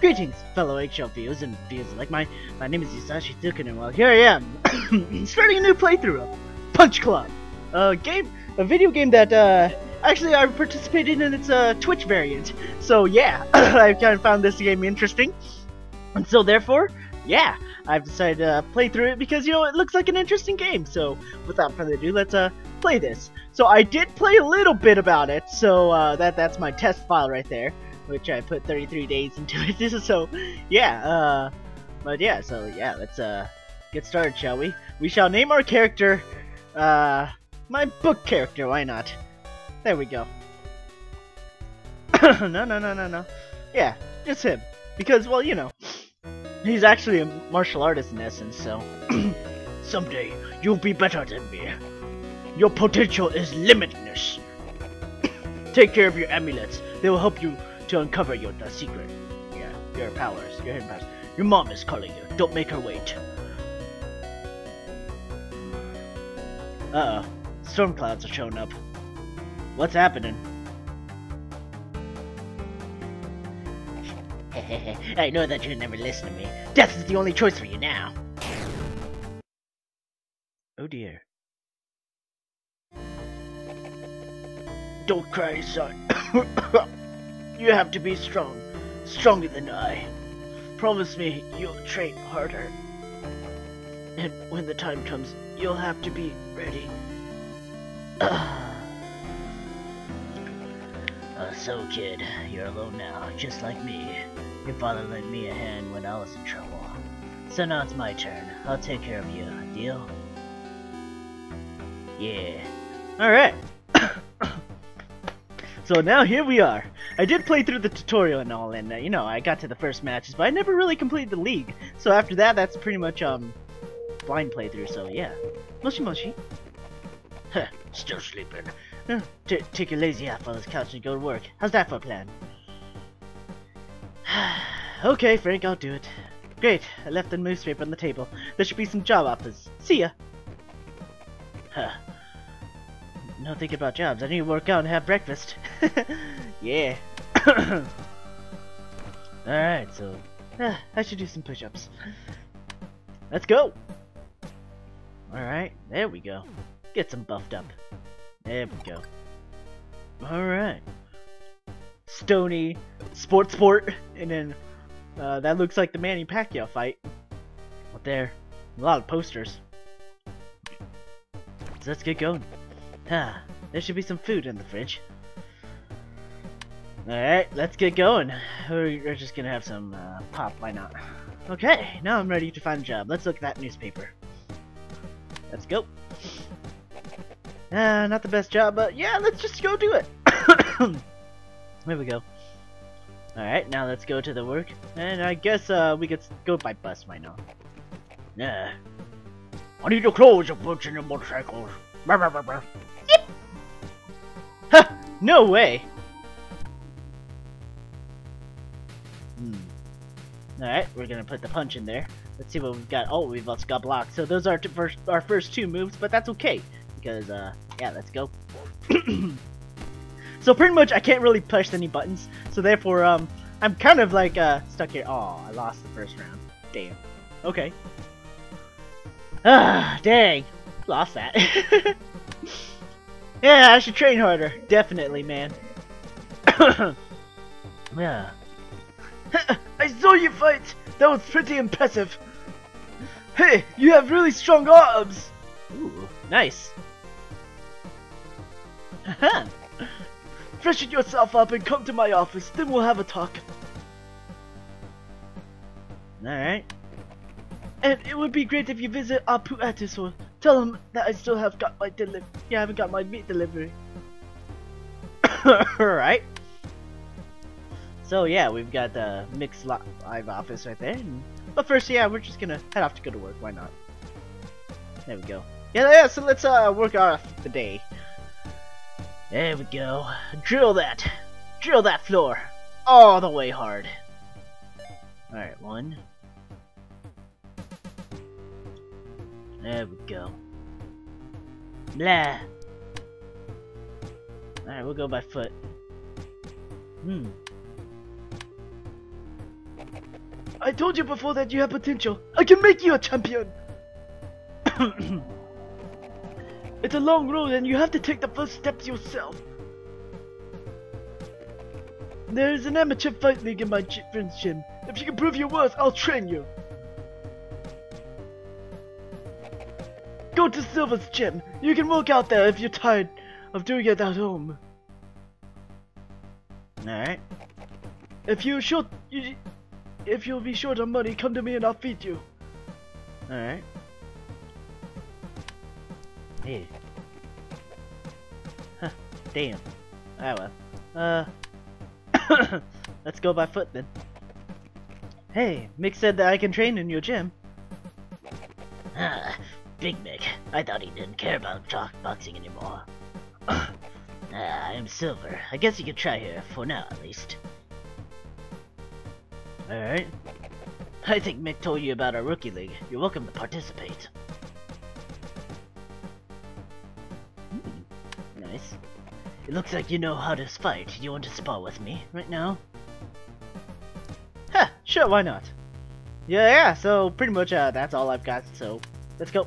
Greetings, fellow HL viewers and viewers like mine. My name is Yasashi Tsukun, and well, here I am, starting a new playthrough of Punch Club, a video game that actually I participated in its Twitch variant. So yeah, I kind of found this game interesting, and so therefore, yeah, I've decided to play through it because, you know, it looks like an interesting game. So without further ado, let's play this. So I did play a little bit about it. So that's my test file right there, which I put 33 days into it. So yeah, so yeah, let's get started, shall we? We shall name our character, my book character. Why not? There we go. No. Yeah, just him, because, well, you know, he's actually a martial artist in essence, so... Someday, you'll be better than me. Your potential is limitless. Take care of your amulets. They will help you to uncover your secret. Yeah, your powers, your hidden powers. Your mom is calling you. Don't make her wait. Uh-oh. Storm clouds are showing up. What's happening? I know that you'll never listen to me. Death is the only choice for you now. Oh dear. Don't cry, son. You have to be strong. Stronger than I. Promise me you'll train harder. And when the time comes, you'll have to be ready. So kid, you're alone now, just like me. Your father lent me a hand when I was in trouble. So now it's my turn. I'll take care of you. Deal? Yeah. Alright. So now here we are. I did play through the tutorial and all, and you know, I got to the first matches, but I never really completed the league. So after that, that's pretty much blind playthrough, so yeah. Moshi moshi. Huh, still sleeping. Take your lazy ass on this couch and go to work. How's that for a plan? Okay, Frank, I'll do it. Great, I left the newspaper on the table. There should be some job offers. See ya! Huh. No thinking about jobs. I need to work out and have breakfast. Yeah. Alright, so... I should do some push-ups. Let's go! Alright, there we go. Get some buffed up. There we go. Alright. Stony, Sport, and then that looks like the Manny Pacquiao fight. Up there. A lot of posters. So let's get going. Huh. There should be some food in the fridge. Alright, let's get going. We're just gonna have some pop, why not? Okay, now I'm ready to find a job. Let's look at that newspaper. Let's go. Not the best job, but yeah, let's just go do it. There we go. Alright, now let's go to the work. And I guess we could go by bus right now. Yeah. I need your clothes, your boots, and your motorcycles. Yep. Huh, no way. Alright, we're gonna put the punch in there. Let's see what we've got. Oh, we've also got blocks. So those are our first two moves, but that's okay. Because, yeah, let's go. So pretty much I can't really push any buttons, so therefore, I'm kind of like, stuck here. Aw, I lost the first round. Damn. Okay. Ah, dang. Lost that. Yeah, I should train harder. Definitely, man. Yeah. I saw you fight! That was pretty impressive. Hey, you have really strong arms! Ooh, nice. Freshen yourself up and come to my office, then we'll have a talk. Alright. And it would be great if you visit Apu at his home. Tell him that I still have got my yeah, I haven't got my meat delivery. Alright. So yeah, we've got the mixed live office right there. But first, yeah, we're just gonna head off to go to work, why not? There we go. Yeah, so let's work off the day. There we go. Drill that floor all the way hard. All right, one. There we go. Blah. All right, we'll go by foot. I told you before that you have potential. I can make you a champion. It's a long road and you have to take the first steps yourself. There is an amateur fight league in my friend's gym. If you can prove your worth, I'll train you. Go to Silver's gym. You can work out there if you're tired of doing it at home. Alright. If you'll be short on money, come to me and I'll feed you. Alright. Yeah. Huh. Damn. Alright, well. Let's go by foot then. Hey, Mick said that I can train in your gym. Ah, Big Mick. I thought he didn't care about boxing anymore. I'm Silver. I guess you can try here, for now at least. Alright. I think Mick told you about our Rookie League. You're welcome to participate. Nice. It looks like you know how to fight. You want to spar with me right now? Huh, sure, why not? Yeah, so pretty much that's all I've got, so let's go.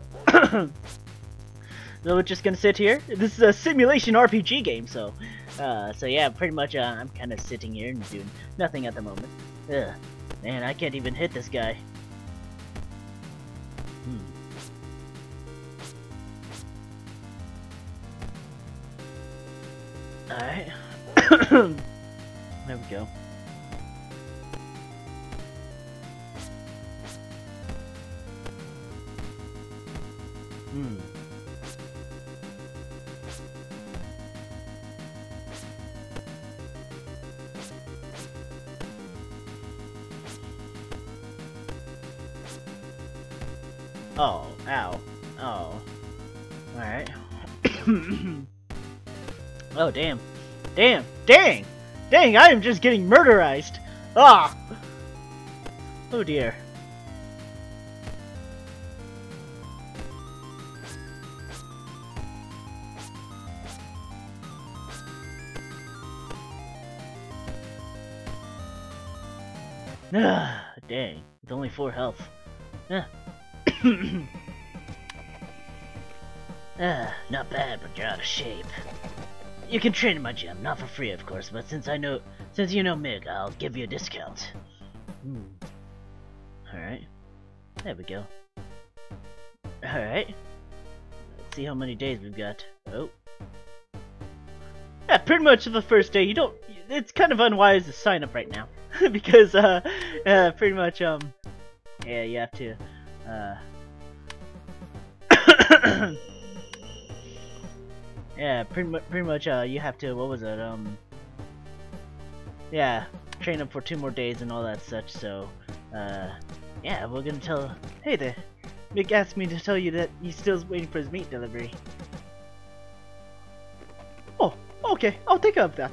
So we're just gonna sit here. This is a simulation RPG game, so yeah, pretty much I'm kind of sitting here and doing nothing at the moment. Ugh, man, I can't even hit this guy. Alright. There we go. Oh, ow. Oh. Alright. Oh, damn. Damn. Dang! Dang, I am just getting murderized! Ah! Oh dear. Ah, dang. With only 4 health. Ah. Not bad, but you're out of shape. You can train in my gym, not for free of course, but since you know Mig, I'll give you a discount. Alright. There we go. Alright. Let's see how many days we've got. Oh. Yeah, pretty much the first day. It's kind of unwise to sign up right now. Because pretty much yeah, you have to yeah, pretty much you have to, what was it, yeah, train up for 2 more days and all that such, so yeah, we're gonna tell, hey there, Mick asked me to tell you that he's still waiting for his meat delivery. Oh, okay, I'll take up that.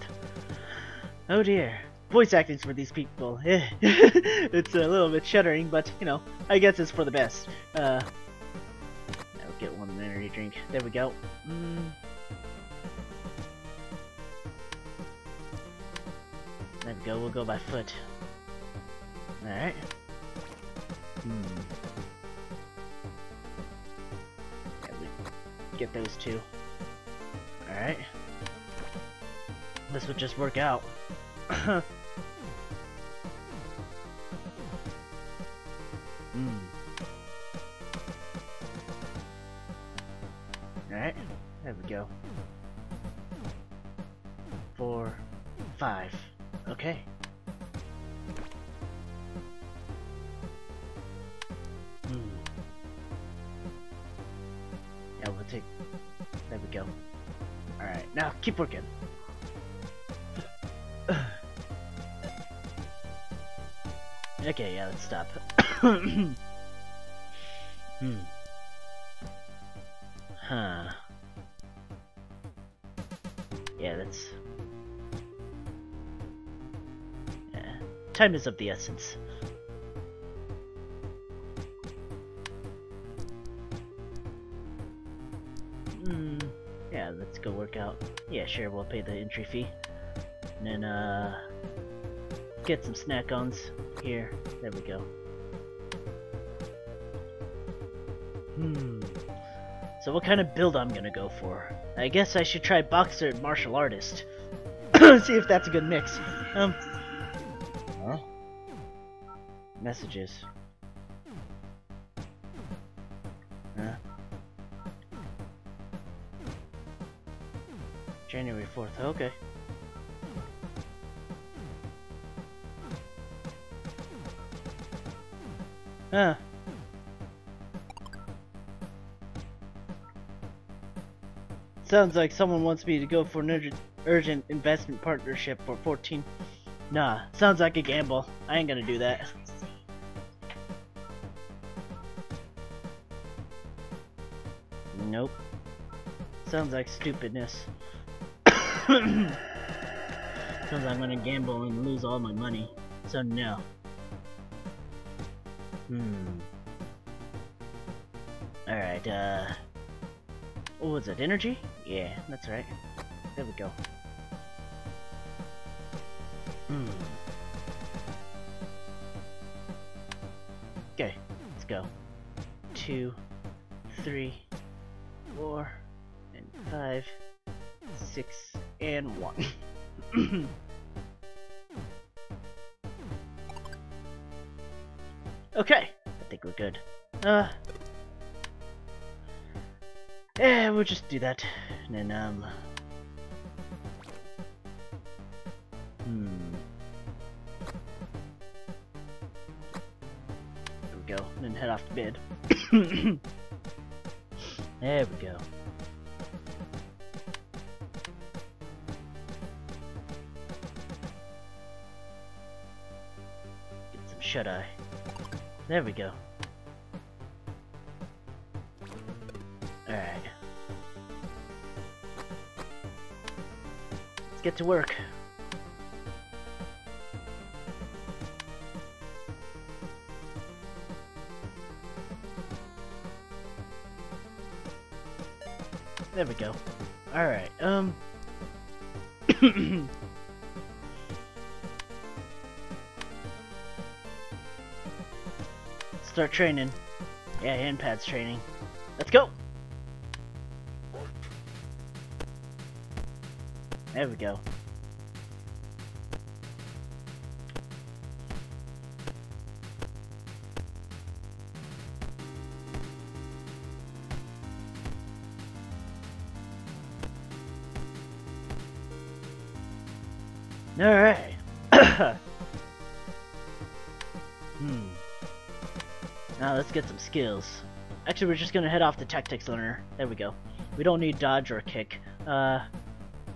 Oh dear. Voice acting for these people, it's a little bit shuddering, but you know, I guess it's for the best. I'll get one energy drink. There we go. There we go. We'll go by foot. All right. Yeah, we get those 2. All right. This would just work out. Alright, there we go. 4, 5. Okay. Yeah, we'll take. There we go. Alright, now keep working. Okay, yeah, let's stop. Huh. Yeah, that's... yeah. Time is of the essence. Yeah, let's go work out. Yeah, sure, we'll pay the entry fee. And then, get some snack-ons here. There we go. So what kind of build I'm gonna go for? I guess I should try boxer and martial artist. See if that's a good mix. Huh? Messages. Huh? January 4th, okay. Huh. Sounds like someone wants me to go for an urgent investment partnership for 14. Nah, sounds like a gamble. I ain't gonna do that. Nope. Sounds like stupidness. Sounds like I'm gonna gamble and lose all my money. So no. Alright, oh, is it energy? Yeah, that's right. There we go. Okay, let's go. 2, 3, 4, and 5, 6, and 1. Okay, I think we're good. Yeah, we'll just do that, and then, there we go, and then head off to bed. There we go. Get some shut-eye. There we go. Alright. Let's get to work. There we go. Alright, start training. Yeah, hand pads training. Let's go! There we go. Alright. Now let's get some skills. Actually, we're just gonna head off to tactics learner. There we go. We don't need dodge or kick. I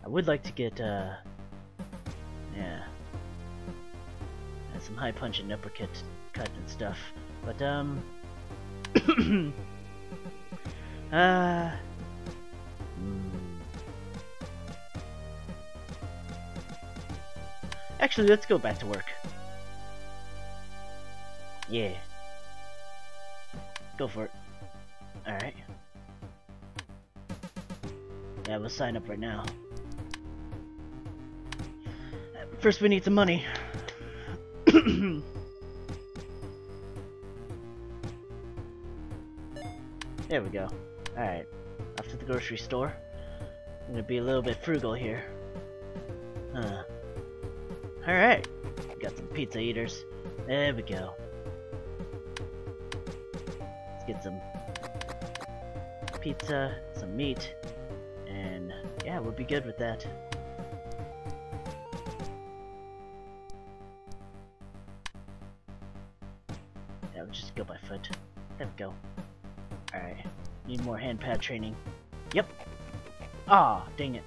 would like to get, yeah, some high punch and uppercut cut and stuff, but, actually, let's go back to work. Yeah. Go for it. Alright. Yeah, we'll sign up right now. First, we need some money. There we go. Alright. Off to the grocery store. I'm gonna be a little bit frugal here. Alright. Got some pizza eaters. There we go. Let's get some pizza, some meat, and yeah, we'll be good with that. Just go by foot. There we go. Alright. Need more hand pad training. Yep. Ah, dang it.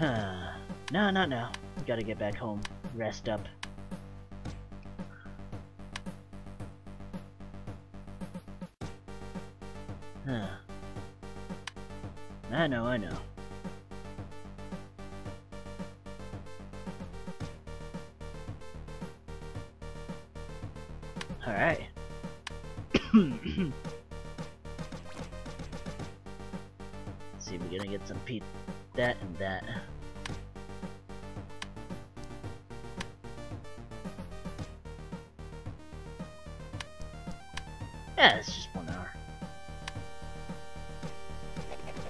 No, not now. We gotta get back home. Rest up. I know, I know. Alright. See, we're gonna get some pizza. That and that. Yeah, it's just 1 hour.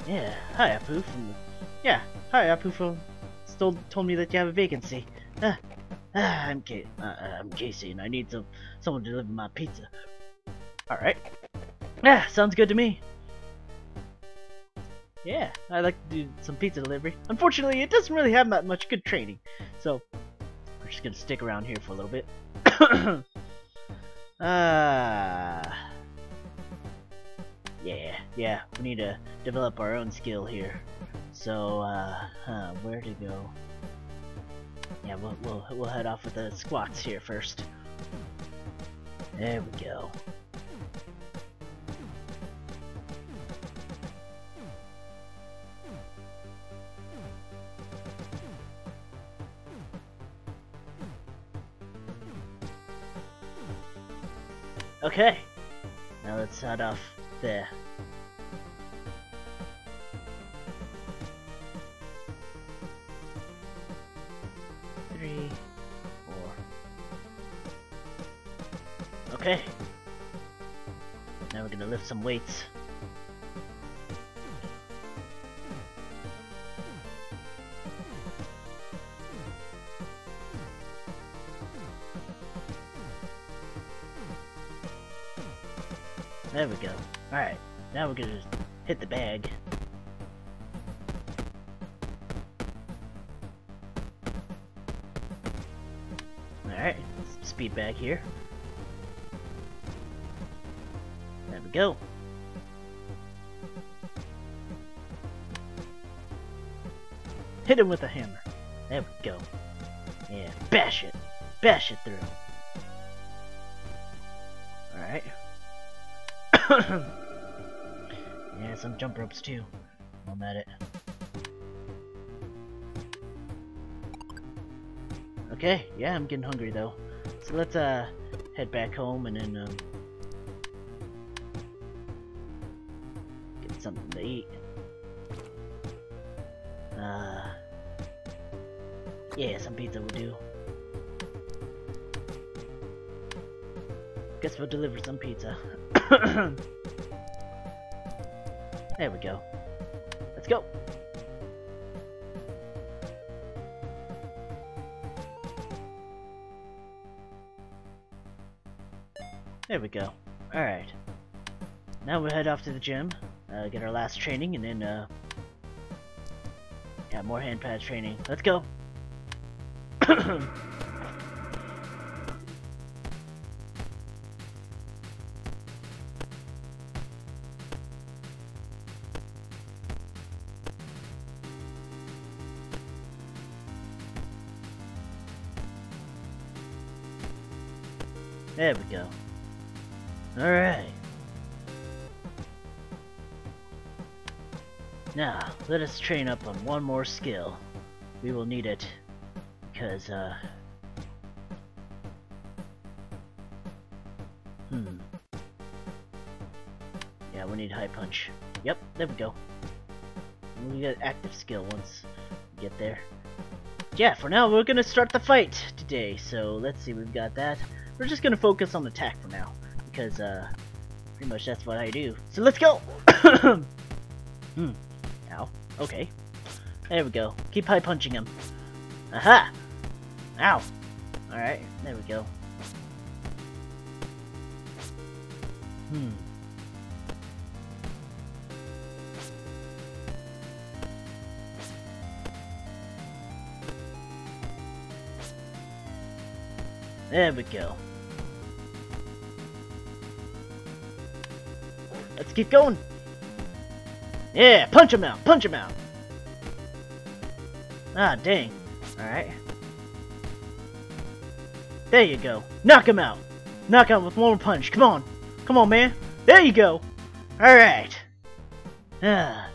Yeah, hi Apu from the... Yeah, hi Apu from... Still told me that you have a vacancy. I'm Casey and I need someone to deliver my pizza. Alright. Yeah, sounds good to me. Yeah, I'd like to do some pizza delivery. Unfortunately, it doesn't really have that much good training, so we're just gonna stick around here for a little bit. Yeah, we need to develop our own skill here. So, where to go? Yeah, we'll head off with the squats here first. There we go. Okay, now let's head off there. Three, four. Okay. Now we're gonna lift some weights. There we go. Alright, now we're gonna just hit the bag. Alright, speed bag here. There we go. Hit him with a hammer. There we go. Yeah, bash it. Bash it through. Alright. Yeah, some jump ropes too. I'm at it. Okay, yeah, I'm getting hungry though. So let's head back home and then get something to eat. Yeah, some pizza will do. Guess we'll deliver some pizza. There we go. Let's go. There we go. Alright. Now we'll head off to the gym, get our last training, and then, yeah, more hand pad training. Let's go. There we go. Alright. Now, let us train up on one more skill. We will need it. Because, yeah, we need high punch. Yep, there we go. We got active skill once we get there. Yeah, for now, we're gonna start the fight today. So, let's see, we've got that. We're just gonna focus on attack for now, because pretty much that's what I do. So let's go! Ow. Okay. There we go. Keep high punching him. Aha! Ow! Alright, there we go. There we go. Let's keep going. Yeah, punch him out, punch him out. Ah, dang. Alright. There you go. Knock him out. Knock out with one punch. Come on. Come on, man. There you go. Alright. Ah.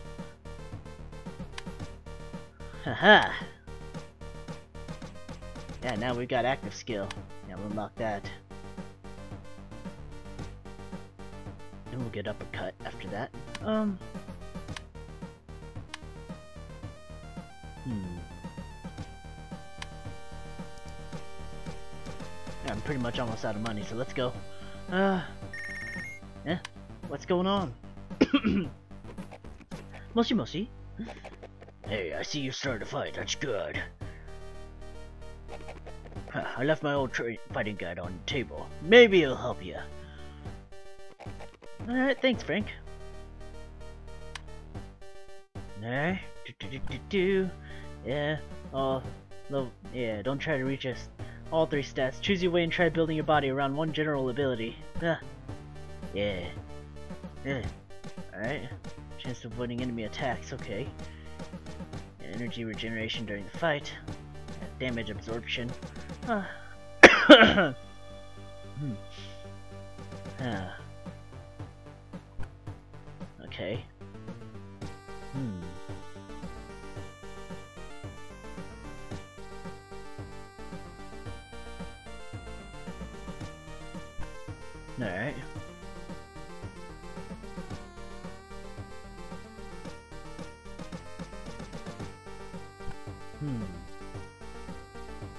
Haha. Yeah, now we've got active skill. Yeah, we'll unlock that. And we'll get uppercut after that. Yeah, I'm pretty much almost out of money, so let's go. Eh? What's going on? Moshi Moshi? Hey, I see you started to fight, that's good. Huh, I left my old fighting guide on the table. Maybe it'll help you. Alright, thanks, Frank. Nah, yeah, yeah, don't try to reach us. All three stats. Choose your way and try building your body around one general ability. Yeah. Yeah. Alright. Chance of avoiding enemy attacks, okay. Energy regeneration during the fight. Damage absorption. Okay. Alright.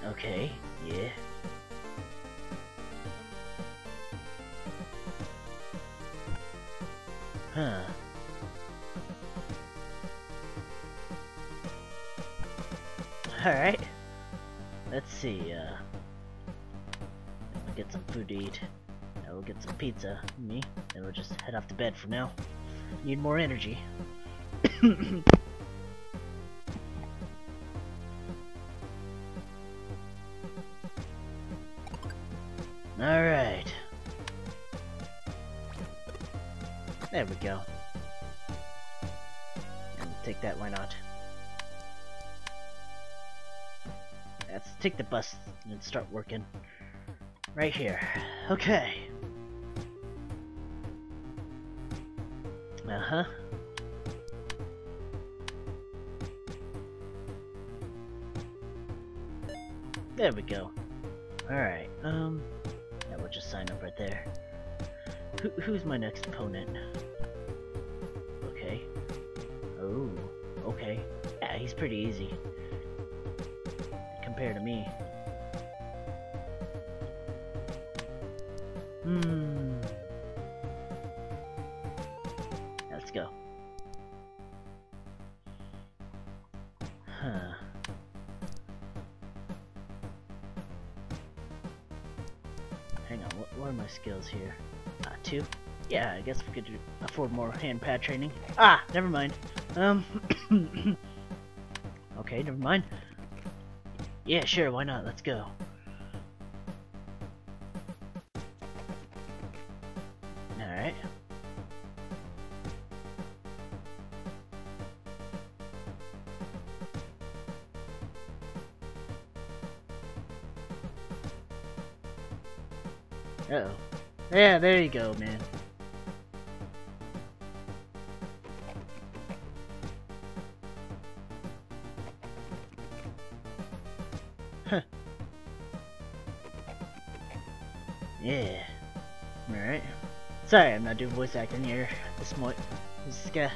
Okay, yeah. Huh. Alright. Let's see, I'll get some food to eat. I will get some pizza, me, and we'll just head off to bed for now. Need more energy. Alright. There we go. And take that, why not? Let's take the bus and start working. Right here. Okay. Uh-huh. There we go. Alright, yeah, we'll just sign up right there. Who's my next opponent? Okay. Oh, okay. Yeah, he's pretty easy. Compared to me. Let's go. Huh. Hang on, what are my skills here? 2? Yeah, I guess we could afford more hand-pad training. Ah, never mind. Okay, never mind. Yeah, sure, why not? Let's go. Alright. Uh-oh. Yeah, there you go, man. Huh. Yeah. Alright. Sorry, I'm not doing voice acting here. This guy.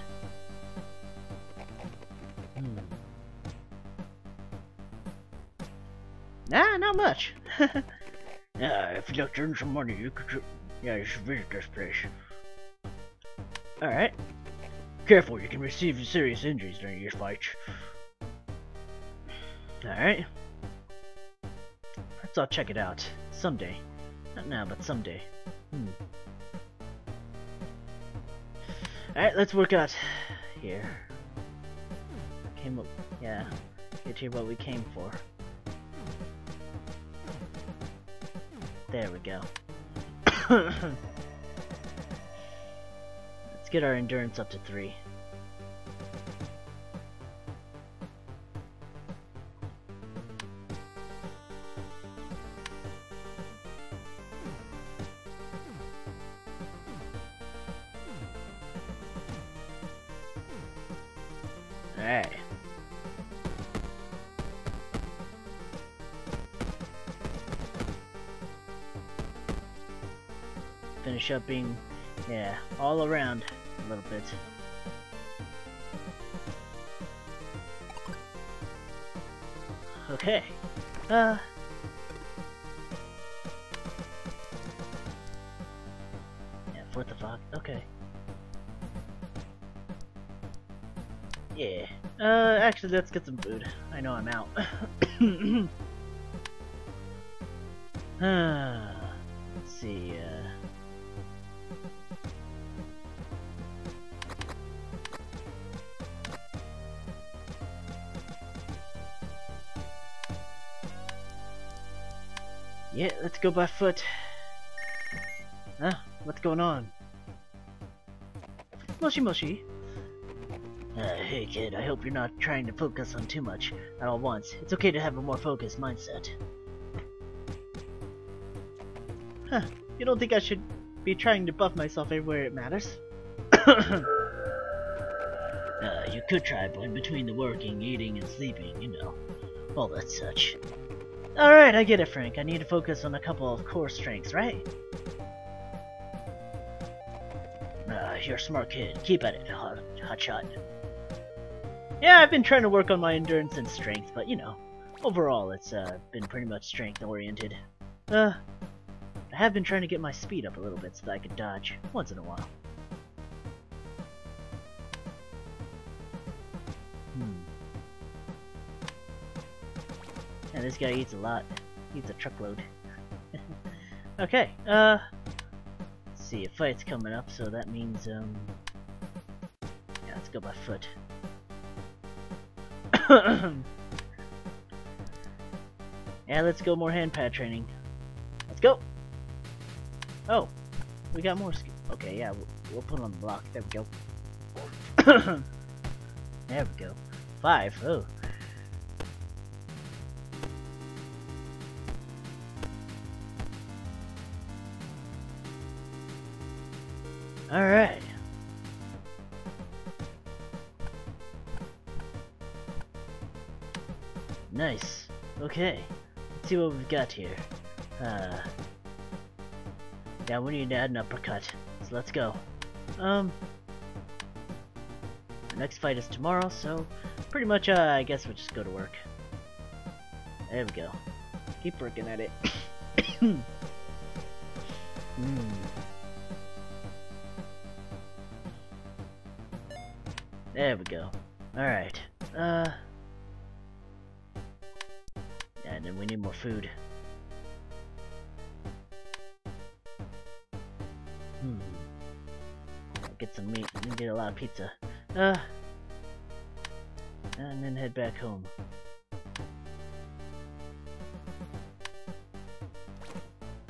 Nah, not much. If you'd like to earn some money, you could. Yeah, you should visit this place. Alright. Careful, you can receive serious injuries during your fight. Alright. Perhaps I'll check it out. Someday. Not now, but someday. Alright, let's work out here. Came up. Yeah. Get here what we came for. There we go. Let's get our endurance up to 3. Alright. Finish up being, yeah, all around a little bit. Okay. Yeah, What the fuck? Okay. Yeah. Actually, let's get some food. I know I'm out. Let's see, yeah, let's go by foot. Huh? What's going on? Moshi Moshi. Hey kid, I hope you're not trying to focus on too much at all once. It's okay to have a more focused mindset. Huh, you don't think I should be trying to buff myself everywhere it matters? You could try, but in between the working, eating, and sleeping, you know, all that such. Alright, I get it, Frank. I need to focus on a couple of core strengths, right? You're a smart kid. Keep at it, hotshot. Yeah, I've been trying to work on my endurance and strength, but you know, overall it's been pretty much strength oriented. I have been trying to get my speed up a little bit so that I could dodge once in a while. Yeah, this guy eats a lot. He eats a truckload. Okay, let's see, a fight's coming up, so that means yeah, let's go by foot. Yeah, let's go more hand pad training. Let's go. Oh, we got more. Okay, yeah, we'll put on the block. There we go. There we go. 5. Oh. All right. Nice. Okay. Let's see what we've got here. Yeah, we need to add an uppercut. So let's go. The next fight is tomorrow, so pretty much, I guess we'll just go to work. There we go. Keep working at it. There we go. All right. And then we need more food. Get some meat. We get a lot of pizza. And then head back home.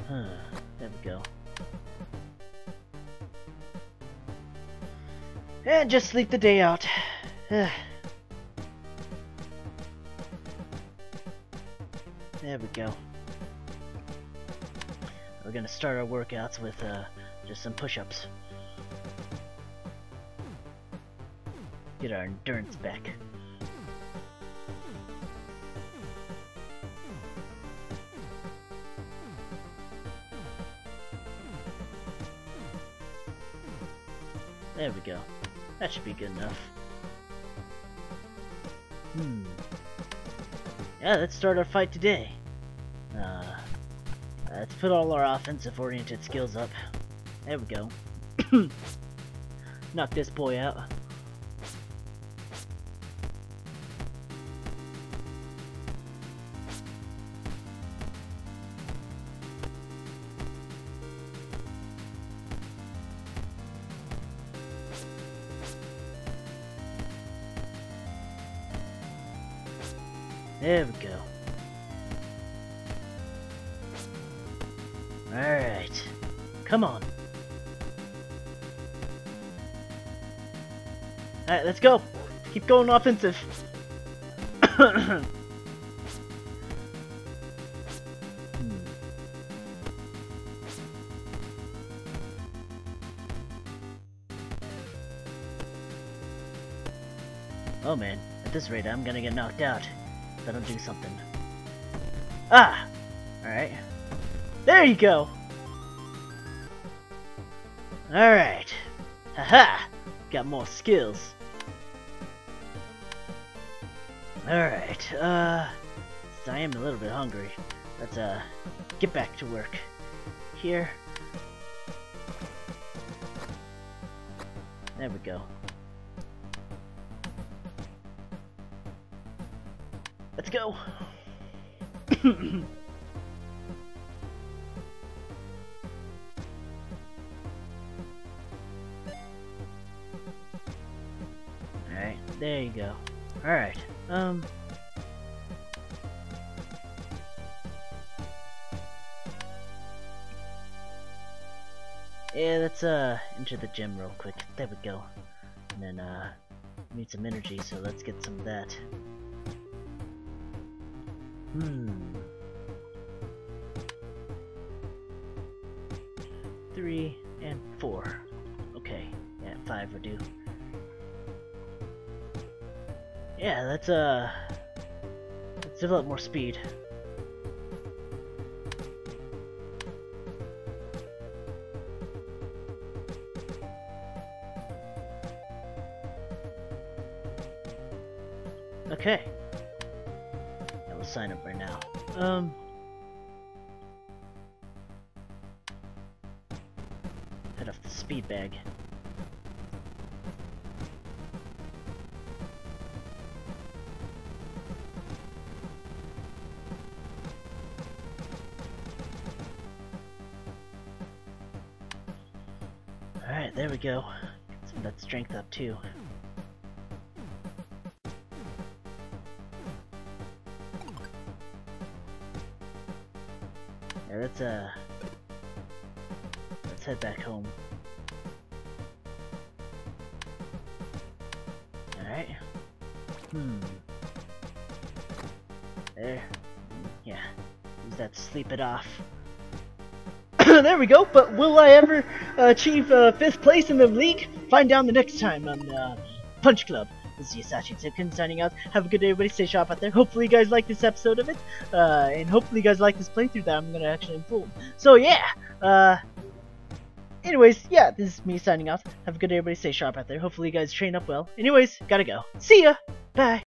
There we go. And just sleep the day out. There we go. We're gonna start our workouts with just some push-ups. Get our endurance back. There we go. That should be good enough. Yeah, let's start our fight today. Let's put all our offensive-oriented skills up. There we go. Knock this boy out. There we go. Alright. Come on. Alright, let's go. Keep going offensive. Oh man, at this rate I'm gonna get knocked out. That'll do something. Ah! Alright. There you go! Alright. Haha! Got more skills. Alright, I am a little bit hungry. Let's, get back to work. Here. There we go. Let's go. Alright, there you go. Alright, yeah, let's enter the gym real quick. There we go. And then need some energy, so let's get some of that. Hmm. 3 and 4. Okay, yeah, 5 will do. Yeah, let's develop more speed. Okay. Yeah, we'll sign up right now. Head off the speed bag. Alright, there we go. Get some of that strength up too. Yeah, let's head back home. Alright. There. Yeah. Use that to sleep it off. There we go, but will I ever achieve 5th place in the league? Find out the next time on Punch Club. This is Yasashi Tsukun signing out. Have a good day, everybody. Stay sharp out there. Hopefully you guys like this episode of it, and hopefully you guys like this playthrough that I'm going to actually unfold. So yeah, anyways, yeah, this is me signing off. Have a good day, everybody. Stay sharp out there. Hopefully you guys train up well. Anyways, gotta go. See ya! Bye!